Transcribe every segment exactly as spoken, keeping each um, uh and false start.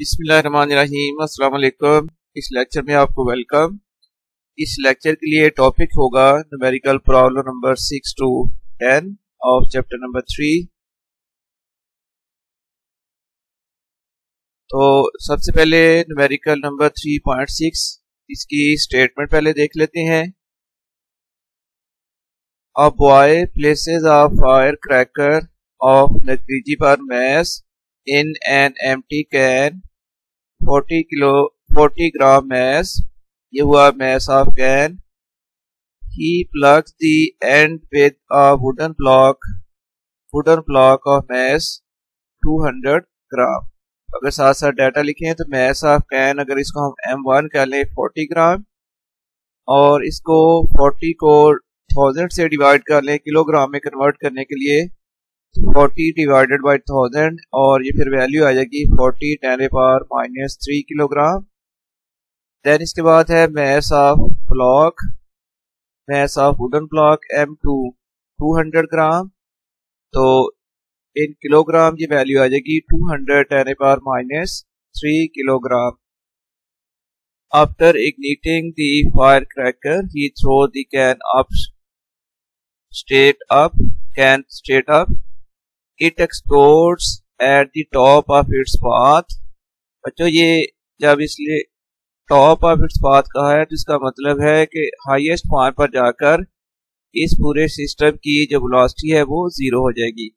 बिस्मिल्लाहिर्रहमानिर्रहीम, अस्सलाम वालेकुम। इस लेक्चर में आपको वेलकम। इस लेक्चर के लिए टॉपिक होगा numerical problem number six to ten of chapter number three. तो सबसे पहले numerical number three point six, इसकी स्टेटमेंट पहले देख लेते हैं। A boy places a fire cracker of negligible mass in an empty can forty kilo forty gram mass, ये हुआ mass of can। he plugs the end with a wooden block wooden block of mass two hundred gram। अगर साथ साथ data लिखें तो mass of can, अगर इसको हम m वन कह लें forty ग्राम, और इसको forty को थाउजेंड से डिवाइड कर लें किलोग्राम में कन्वर्ट करने के लिए, फोर्टी डिवाइडेड बाई थाउजेंड, और ये फिर वैल्यू आ जाएगी forty ten power minus three kilogram. Then इसके बाद है mass of block mass of wooden block M two two hundred gram, तो इन किलोग्राम की वैल्यू आ जाएगी two hundred ten power minus three kilogram. After igniting the fire cracker he throw the can up straight up can straight up It explodes at the top of its path। बच्चों ये जब इसलिए top of its path कहा है तो इसका मतलब है कि highest point पर जाकर इस पूरे सिस्टम की जो velocity है वो जीरो हो जाएगी।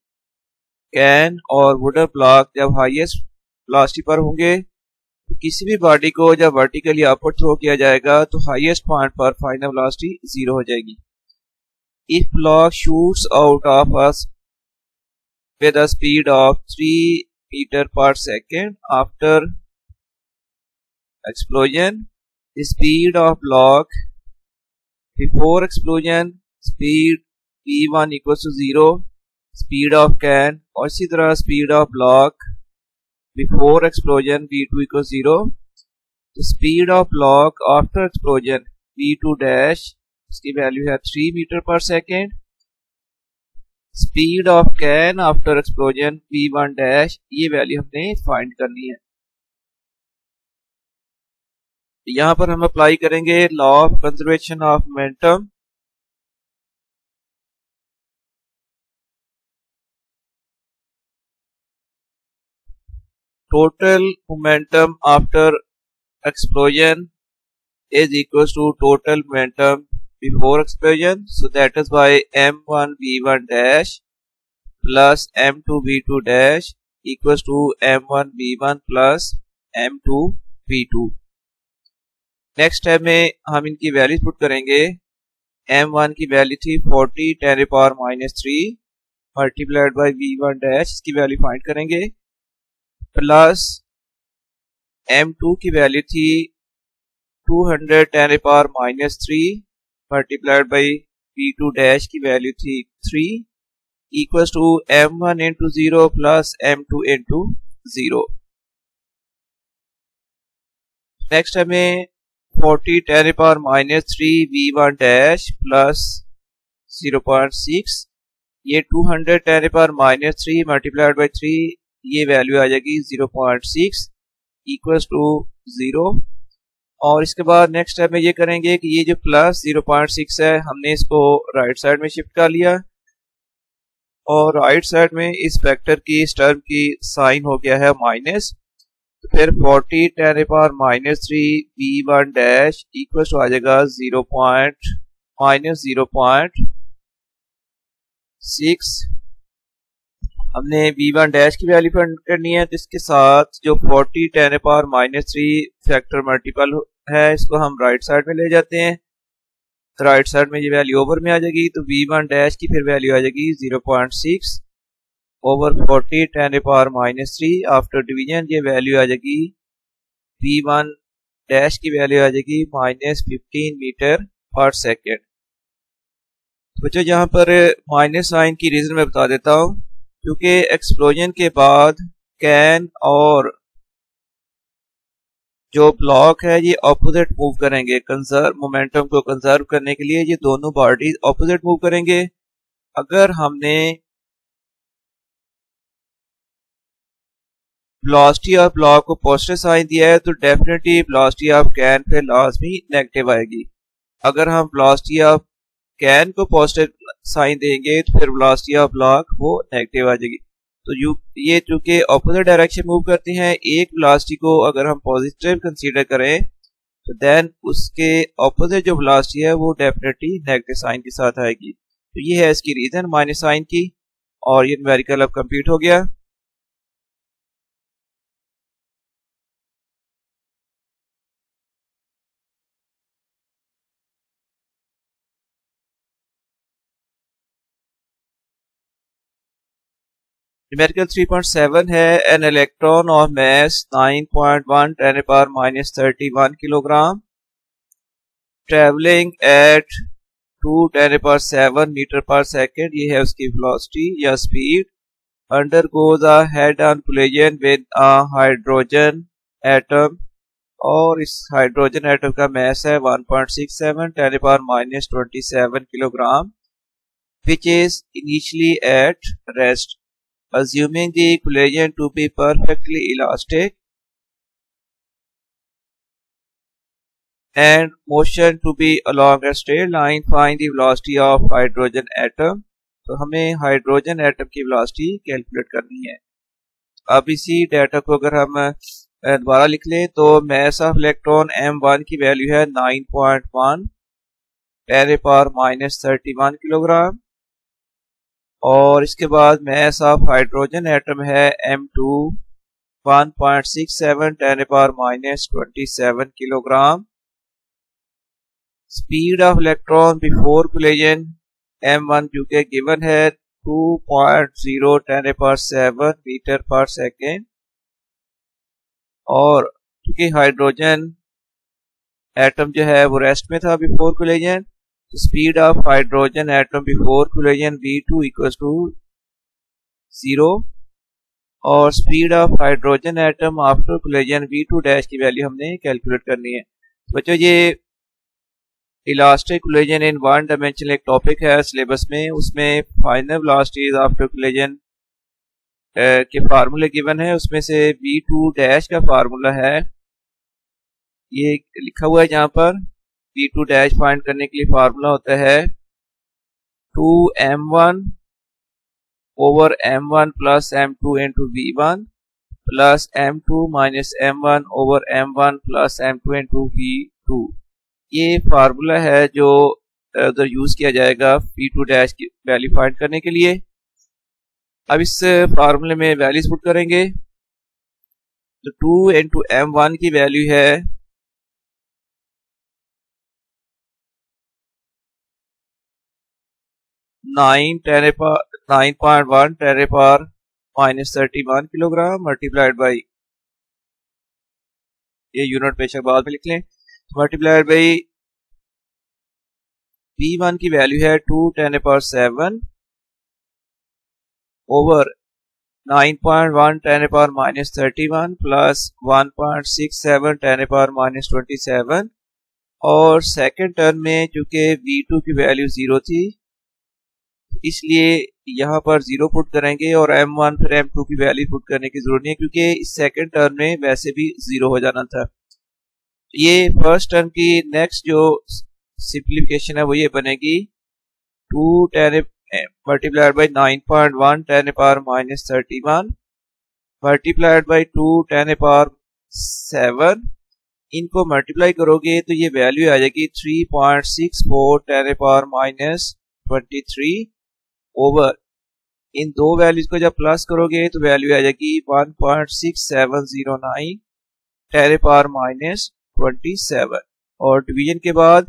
Can और wooden block जब highest velocity पर होंगे तो किसी भी बॉडी को जब vertically upward throw किया जाएगा तो highest point पर final velocity जीरो हो जाएगी। If block shoots out of us with a speed of three meter per second after explosion, the speed of block before explosion, speed v one equals to zero, speed of can, और इसी तरह speed of block before explosion v two equals zero, the speed of block after explosion v two dash, इसकी value है three meter per second, speed of can after explosion v one dash, ये value हमने find करनी है। यहां पर हम apply करेंगे law of conservation of momentum. Total momentum after explosion is equal to total momentum before explosion, so that is by m one v one dash plus m two v two dash equals to m one v one plus m two v two। Next step में हम इनकी values put करेंगे। m one की value थी forty ten power minus three multiplied by v one dash, इसकी value find करेंगे, plus m two की value थी two hundred ten power minus three multiplied by P two dash की value थी three equal to M one into zero plus M two into zero. Next हमें forty ten power minus three we one dash plus zero point six, ये two hundred ten power minus three multiplied by three, ये value आ जाएगी zero point six equal to zero. और इसके बाद next step में ये करेंगे कि ये जो प्लस जीरो पॉइंट सिक्स है हमने इसको राइट साइड में शिफ्ट कर लिया, और राइट साइड में इस फैक्टर की इस टर्म की साइन हो गया है माइनस, फिर forty ten power minus three B one dash equal to आ जाएगा zero point minus zero point six. हमने v वन डैश की वैल्यू फाइंड करनी है, तो इसके साथ जो forty ten power minus three factor multiple है इसको हम राइट साइड में ले जाते हैं, तो राइट साइड में ये वैल्यू ओवर में आ जाएगी, तो v वन डैश की फिर वैल्यू आ जाएगी zero point six over forty ten power minus three after division, ये वैल्यू आ जाएगी v वन डैश की वैल्यू आ जाएगी minus fifteen meter per second. बच्चों यहाँ पर माइनस साइन की रीजन मैं बता देता हूँ, क्योंकि एक्सप्लोजन के बाद कैन और जो ब्लॉक है ये ऑपोजिट मूव करेंगे, कंजर्व मोमेंटम को कंजर्व करने के लिए ये दोनों बॉडीज ऑपोजिट मूव करेंगे। अगर हमने वेलोसिटी ऑफ लॉग को पॉजिटिव साइन दिया है तो डेफिनेटली वेलोसिटी ऑफ कैन पे लाजमी नेगेटिव आएगी। अगर हम वेलोसिटी ऑफ कैन को पॉजिटिव साइन देंगे तो फिर वेलोसिटी ऑफ लॉग वो नेगेटिव आ जाएगी। तो यू ये चूंकि ऑपोजिट डायरेक्शन मूव करते हैं, एक वेलोसिटी को अगर हम पॉजिटिव कंसीडर करें तो देन उसके ऑपोजिट जो वेलोसिटी है वो डेफिनेटली नेगेटिव साइन के साथ आएगी। तो ये है इसकी रीजन माइनस साइन की, और ये न्यूमेरिकल अब कंप्लीट हो गया। न्यूमेरिकल थ्री पॉइंट सेवन है। An electron of mass nine point one ten power minus thirty one kilogram travelling at two ten power seven metre per second, ये है उसकी वेलोसिटी या speed. Undergoes a head on collision with a hydrogen atom, और इस hydrogen atom का mass है one point six seven ten power minus twenty seven kilogram which is initially at rest, assuming the collision to be perfectly elastic and motion to be along a straight line, find the velocity of hydrogen atom। तो हमें hydrogen atom की velocity calculate करनी है। अब इसी data को अगर हम दोबारा लिख लें तो mass of electron M one की वैल्यू है nine point one ten power minus thirty one kilogram, और इसके बाद मास ऑफ हाइड्रोजन एटम है M two one point six seven ten power minus twenty seven kilogram. Speed of electron before collision M one जो कि given है two point zero ten power seven metre per second, और क्योंकि hydrogen atom जो है वो rest में था before collision, speed of hydrogen atom before collision V two equals to zero, और speed of hydrogen atom after collision V two dash की value हमने कैलकुलेट करनी है। बच्चों ये elastic collision in one dimensional एक टॉपिक है सिलेबस में, उसमें फाइनल वेलोसिटीज आफ्टर कोलिजन के फार्मूले गिवन है, उसमें से वी टू डैश का फार्मूला है ये लिखा हुआ है यहाँ पर। वी टू डैश फाइंड करने के लिए फार्मूला होता है two M one over M one plus M two into V one plus M two minus M one over M one plus M two into V two. ये formula है जो उधर use किया जाएगा वी टू डैश की value find करने के लिए। अब इस फार्मूले में वैल्यूज पुट करेंगे तो टू इंटू एम वन की वैल्यू है nine ten power nine point one ten power minus thirty one kilogram multiplied by, ये यूनिट पेशा बाद में लिख लें, मल्टीप्लाइड बाई वी वन की वैल्यू है two ten power seven over nine point one ten power minus thirty one plus one point six seven ten power minus twenty seven, और second term में चूंकि वी टू की value zero थी इसलिए यहाँ पर जीरो पुट करेंगे, और एम वन फिर एम टू की वैल्यू पुट करने की जरूरत नहीं है क्योंकि इस सेकंड टर्म में वैसे भी जीरो हो जाना था। ये फर्स्ट टर्म की नेक्स्ट जो सिंप्लीफिकेशन है वो ये बनेगी two ten multiplied by nine point one ten power minus thirty one multiplied by two ten power seven, इनको मल्टीप्लाई करोगे तो ये वैल्यू आ जाएगी three point six four ten power minus twenty three over, इन दो वैल्यूज को जब प्लस करोगे तो वैल्यू आ जाएगी one point six seven zero nine ten power minus twenty seven, और डिवीजन के बाद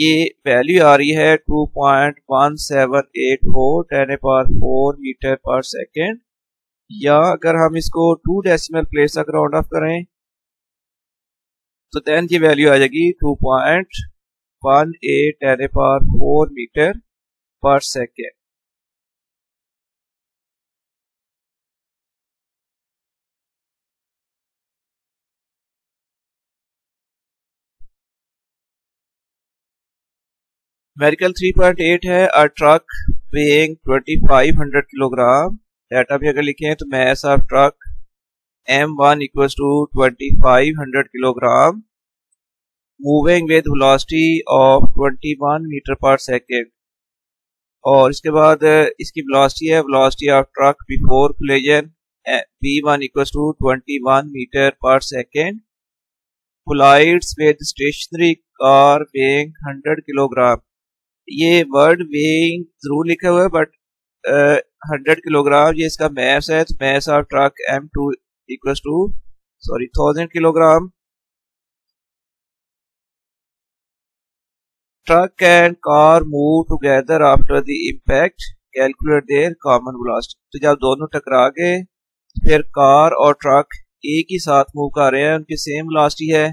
ये वैल्यू आ रही है two point one seven eight four ten power four meter per second, या अगर हम इसको टू डेसिमल प्लेस तक राउंड ऑफ करें तो देन ये वैल्यू आ जाएगी two point one eight ten power four meter per second. Numerical three point eight है। A truck weighing twenty five hundred kilogram, data भी अगर लिखे हैं तो mass of truck M one equals to twenty five hundred kilogram moving with velocity of twenty one meter per second. और इसके बाद इसकी वेलोसिटी है velocity of truck before collision V one equals to twenty one meter per second. Collides with stationary car weighing hundred kilogram. ये word weighing जरूर लिखा हुआ है बट हंड्रेड किलोग्राम ये इसका मैस है, तो mass of truck M two equals to sorry thousand kilogram. Truck and car move together after the impact. Calculate their common velocity. तो जब दोनों टकरा गए फिर कार और ट्रक एक ही साथ मूव कर रहे हैं, उनकी सेम वेलोसिटी है,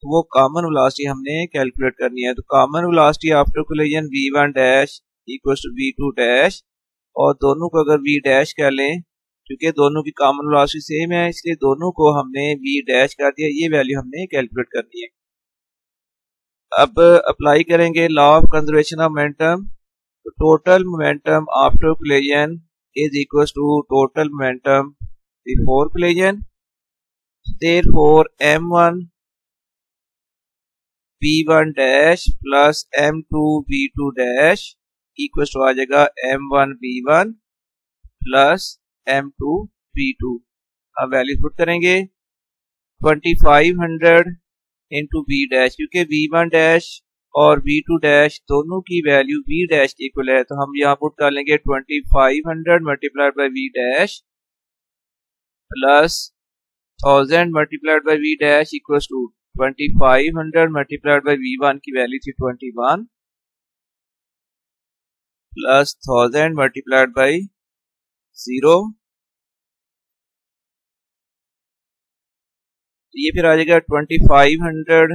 तो वो कॉमन वेलोसिटी हमने कैलकुलेट करनी है। तो common velocity after collision V one dash equals to V two dash, और दोनों को अगर वी डैश कर लें क्योंकि दोनों की कॉमन वेलोसिटी सेम है इसलिए दोनों को हमने वी डैश कर दिया। ये वैल्यू हमने कैलकुलेट करनी है। अब अप्लाई करेंगे law of conservation of momentum. Total momentum after collision is equals to total momentum before collision. Therefore M one V one dash plus M two V two dash equals to आ जाएगा M one V one plus M two V two. अब value put करेंगे twenty five hundred into V dash, क्योंकि V one dash और V two dash दोनों की value V dash की equal है, तो हम यहाँ पुट कर लेंगे twenty five hundred multiplied by V dash plus thousand multiplied by V dash equal to twenty five hundred multiplied by V one की वैल्यू थी twenty one plus thousand multiplied by zero. ये फिर आ जाएगा twenty five hundred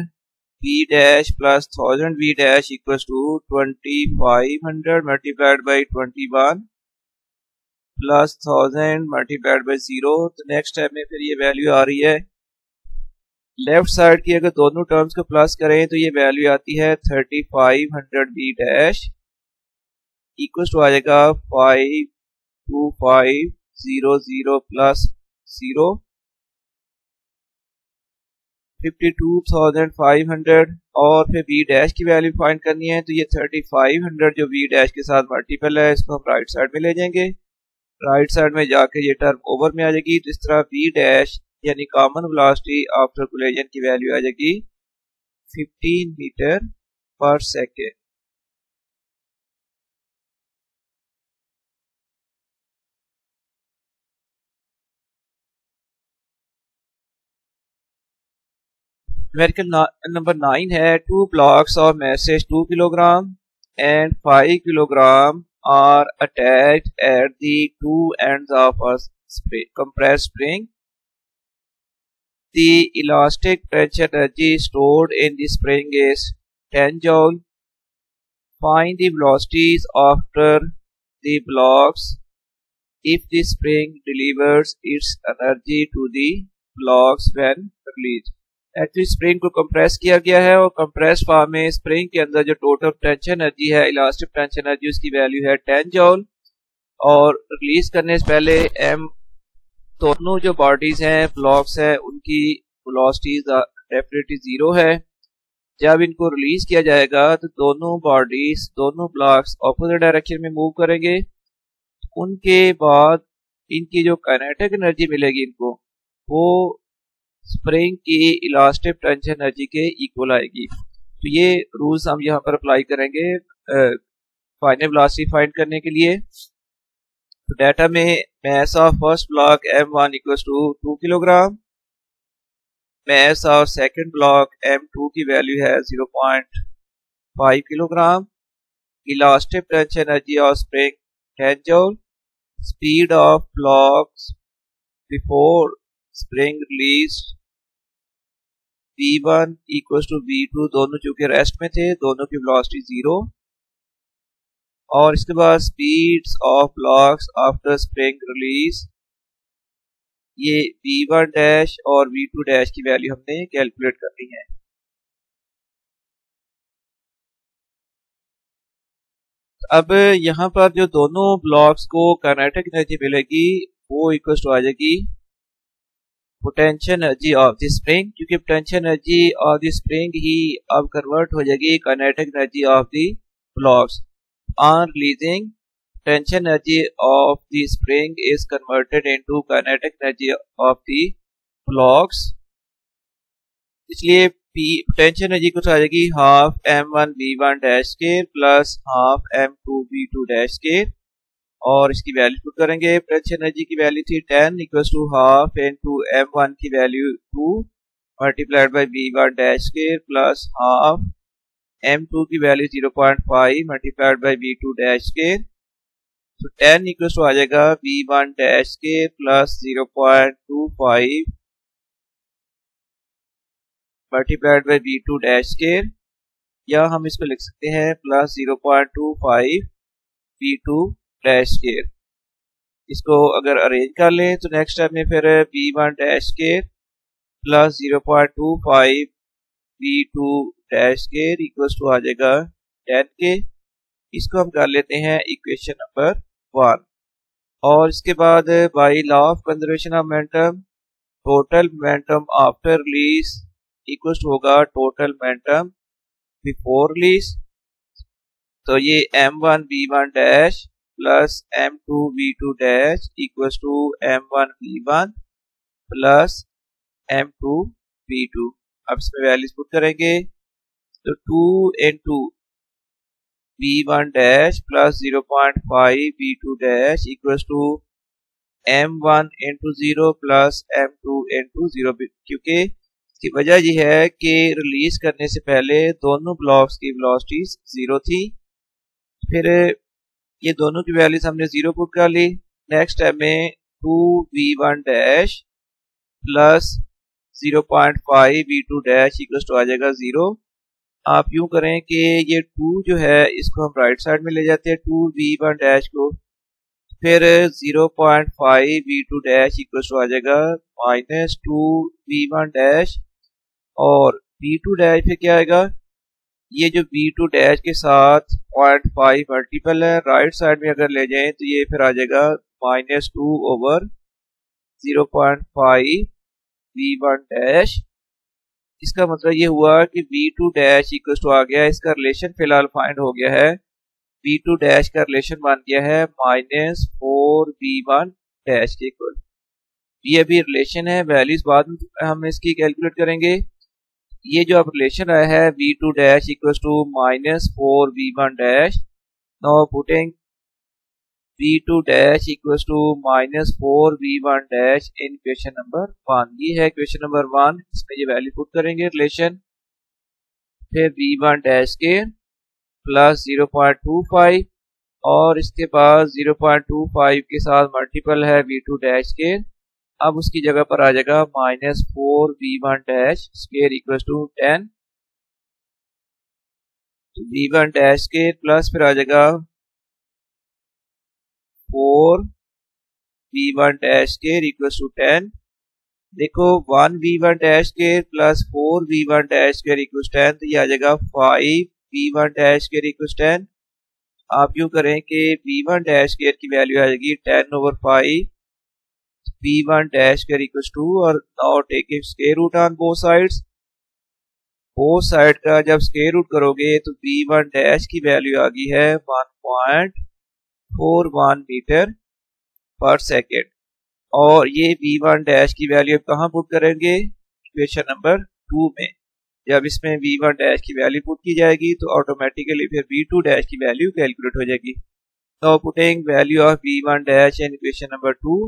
V dash plus thousand V dash equal to twenty five hundred multiplied by twenty one plus thousand multiplied by zero. तो next step में फिर ये value आ रही है। लेफ्ट साइड की अगर दोनों टर्म्स को प्लस करें तो ये वैल्यू आती है thirty five hundred V dash equal to आ जाएगा five two five zero zero plus zero fifty two thousand five hundred. और फिर बी डैश की वैल्यू फाइंड करनी है, तो ये थर्टी फाइव हंड्रेड जो बी डैश के साथ मल्टीपल है इसको हम राइट साइड में ले जाएंगे। राइट साइड में जाके ये टर्म ओवर में आ जाएगी, तो इस तरह बी डैश यानी कॉमन वेलोसिटी आफ्टर कोलिजन की वैल्यू आ जाएगी fifteen meter per second. Numerical number nine है। Two blocks of masses two kilogram and five kilogram are attached at the two ends of a compressed spring. The elastic tension energy stored in the spring is ten joule. Find the velocities after the blocks if the spring delivers its energy to the blocks when release. Actually spring को compress किया गया है और compress form में spring के अंदर जो total tension energy है इलास्टिक टेंशन एनर्जी उसकी वैल्यू है टेन जूल। और रिलीज करने से पहले एम दोनों जो बॉडीज हैं ब्लॉक्स हैं उनकी वेलोसिटी डेफिनेटली जीरो है। जब इनको रिलीज किया जाएगा तो दोनों बॉडीज दोनों ब्लॉक्स ऑपोजिट डायरेक्शन में मूव करेंगे, उनके बाद इनकी जो काइनेटिक एनर्जी मिलेगी इनको वो स्प्रिंग की इलास्टिक टेंशन एनर्जी के इक्वल आएगी। तो ये रूल्स हम यहाँ पर अप्लाई करेंगे फाइनल वेलोसिटी फाइंड करने के लिए। तो डाटा में mass of first block M one equals to two kilogram, mass of second block M two की वैल्यू है zero point five kilogram, elastic tension energy of spring ten joule, speed of blocks before spring release V one equals to V two, दोनों चूंकि rest में थे दोनों की velocity zero. और इसके बाद speeds of blocks after spring release ये वी वन डैश और वी टू डैश की वैल्यू हमने कैलकुलेट करनी है। अब यहाँ पर जो दोनों ब्लॉक्स को काइनेटिक एनर्जी मिलेगी वो इक्वल्स टू आ जाएगी potential energy of the spring, क्योंकि potential energy of the spring ही अब कन्वर्ट हो जाएगी kinetic energy of the blocks on releasing. Potential energy of the spring is converted into kinetic energy of the blocks, इसलिए P potential energy कुछ आ जाएगी half M one V one dash के plus half M two V two dash के, और इसकी value put करेंगे। Potential energy की वैल्यू थी ten equal to half into M one की value two multiplied by V one dash के plus half M two की value zero point five multiplied by V two dash के, तो ten equal to आ जाएगा V one dash के plus zero point two five multiplied by V two dash के, या हम इसको लिख सकते हैं plus zero point two five V two dash के। इसको अगर अरेंज कर लें तो नेक्स्ट स्टेप में फिर बी वन डैश के plus zero point two five V two dash के इक्वल्स टू आ जाएगा टेन के। इसको हम कर लेते हैं इक्वेशन नंबर वन, और इसके बाद by law of conservation of momentum total momentum after release equal to होगा टोटल मोमेंटम बिफोर रिलीज। तो ये M one V one dash plus M two V two dash equal to M one V one plus M two V two. अब इसमें values put करेंगे, तो two into V one dash plus zero point five V two dash equal to M one into zero plus M two into zero, क्योंकि इसकी वजह यह है कि रिलीज करने से पहले दोनों ब्लॉक्स की वेलोसिटी जीरो थी। फिर ये दोनों की वैल्यूज हमने जीरो पुट कर ली। नेक्स्ट स्टेप में two V one dash plus zero point five V two dash equal to आ जाएगा जीरो। आप यूं करें कि ये टू जो है इसको हम राइट साइड में ले जाते हैं टू बी वन डैश को, फिर zero point five V two dash equal to आ जाएगा minus two V one dash, और बी टू डैश फिर क्या आएगा, ये जो बी टू डैश के साथ पॉइंट फाइव मल्टीपल है, राइट साइड में अगर ले जाएं तो ये फिर आ जाएगा minus two over zero point five V one dash. इसका मतलब ये हुआ कि V two dash equal to आ गया, इसका रिलेशन फिलहाल फाइंड हो गया है, बी टू डैश का रिलेशन बन गया है minus four V one dash के इक्वल। ये अभी रिलेशन है, वैल्यूज बाद में हम इसकी कैलकुलेट करेंगे। ये जो अब रिलेशन आया है V two dash equal to minus four V one dash, now putting V two dash equal to minus four V one dash in question number one. ये है क्वेश्चन नंबर वन, इसमें ये वैल्यू पुट करेंगे relation, फिर V one dash के plus zero point two five, और इसके बाद जीरो पॉइंट टू फाइव के साथ मल्टीपल है बी टू डैश के, अब उसकी जगह पर आ जाएगा minus four V one dash square equal to ten. तो बी वन डैश के प्लस फिर आ जाएगा four V one dash square equal to ten. देखो one V one dash square plus four V one dash square equal to ten, तो ये आ जाएगा five V one dash square equal to ten. आप यूं करें कि बी वन डैश स्केयर की वैल्यू आ जाएगी ten over five V one dash के इक्वल टू, और now take it square root on both sides, both side का जब स्क्वायर रूट करोगे तो बी वन डैश की वैल्यू आ गई है one point four one meter per second, और ये बी वन डैश की वैल्यू अब कहाँ पुट करेंगे, इक्वेशन नंबर टू में। जब इसमें बी वन डैश की वैल्यू पुट की जाएगी तो ऑटोमेटिकली फिर बी टू डैश की वैल्यू कैलकुलेट हो जाएगी। Now putting value of V one dash in equation number two,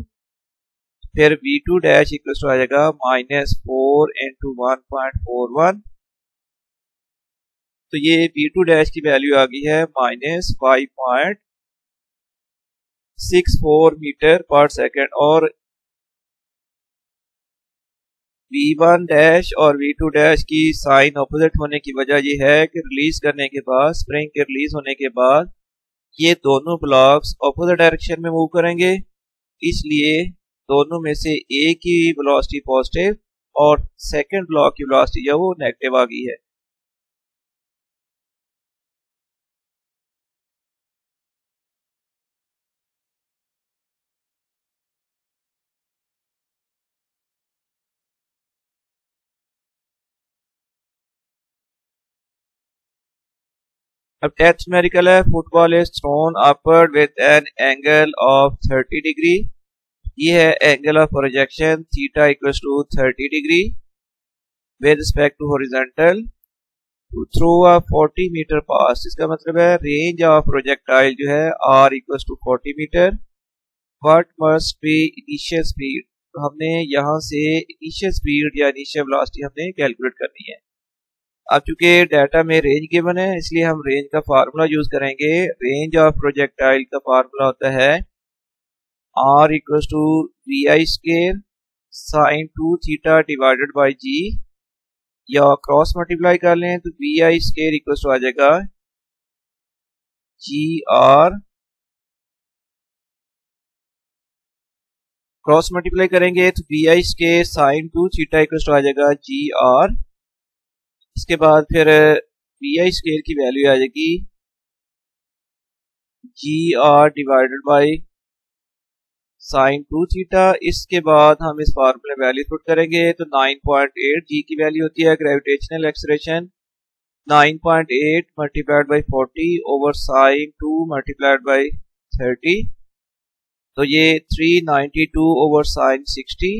फिर V two dash equal to आ जाएगा minus four into one point four one, तो ये बी टू डैश की value आ गई है minus five point six four meter per second, और बी वन डैश और बी टू डैश की साइन ऑपोजिट होने की वजह यह है कि रिलीज करने के बाद, स्प्रिंग के रिलीज होने के बाद ये दोनों ब्लॉक्स ऑपोजिट डायरेक्शन में मूव करेंगे, इसलिए दोनों में से एक की वेलोसिटी पॉजिटिव और सेकंड ब्लॉक की वेलोसिटी जो वो नेगेटिव आ गई है। अब एथ न्यूमेरिकल है, football is thrown upward with an angle of thirty degree. ये है angle of projection theta equals to thirty degree with respect to horizontal through a forty metre pass. इसका मतलब है रेंज ऑफ प्रोजेक्टाइल जो है R equals to forty metre. What must be initial speed, हमने यहाँ से इनिशियल स्पीड या initial velocity हमने कैलकुलेट करनी है। अब चूंकि डाटा में रेंज गिवन है इसलिए हम रेंज का फार्मूला यूज करेंगे। रेंज ऑफ प्रोजेक्टाइल का फार्मूला होता है R equals to V I square sine two theta divided by G, या क्रॉस मल्टीप्लाई कर लें तो V I square equals to आ जाएगा जी आर, क्रॉस मल्टीप्लाई करेंगे तो V I square sine two theta equals to आ जाएगा जी आर। इसके बाद फिर वी आई स्केयर की वैल्यू आ जाएगी G R divided by sine two theta. इसके बाद हम इस फार्मूले में वैल्यू पुट करेंगे तो नाइन पॉइंट एट, जी की वैल्यू होती है gravitational acceleration, nine point eight multiplied by forty over sine two multiplied by thirty, तो ये three ninety two over sine sixty.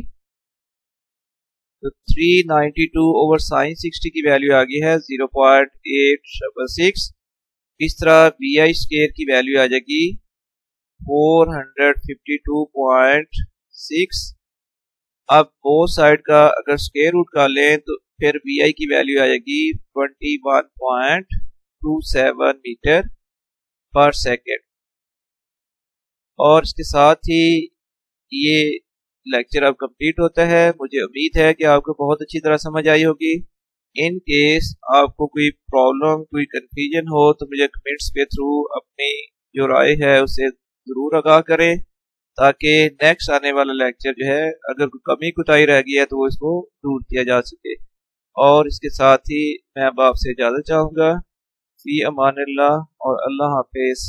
तो three ninety two over sine sixty की value आ गई है जीरो पॉइंट एट सिक्स। इस तरह V I square की वैल्यू आ जाएगी four fifty two point six. अब बोथ साइड का अगर स्केयर रूट कर लें तो फिर वी आई की वैल्यू आ जाएगी twenty one point two seven metre per second. और इसके साथ ही ये लेक्चर अब कंप्लीट होता है। मुझे उम्मीद है कि आपको बहुत अच्छी तरह समझ आई होगी। इन केस आपको कोई प्रॉब्लम कोई कंफ्यूजन हो तो मुझे कमेंट्स के थ्रू अपनी जो राय है उसे जरूर आगाह करें, ताकि नेक्स्ट आने वाला लेक्चर जो है अगर कमी कुताही रह गई है तो वो इसको दूर किया जा सके। और इसके साथ ही मैं अब आपसे इजाज़त चाहूँगा। फी अमानिल्लाह और अल्लाह हाफिज़।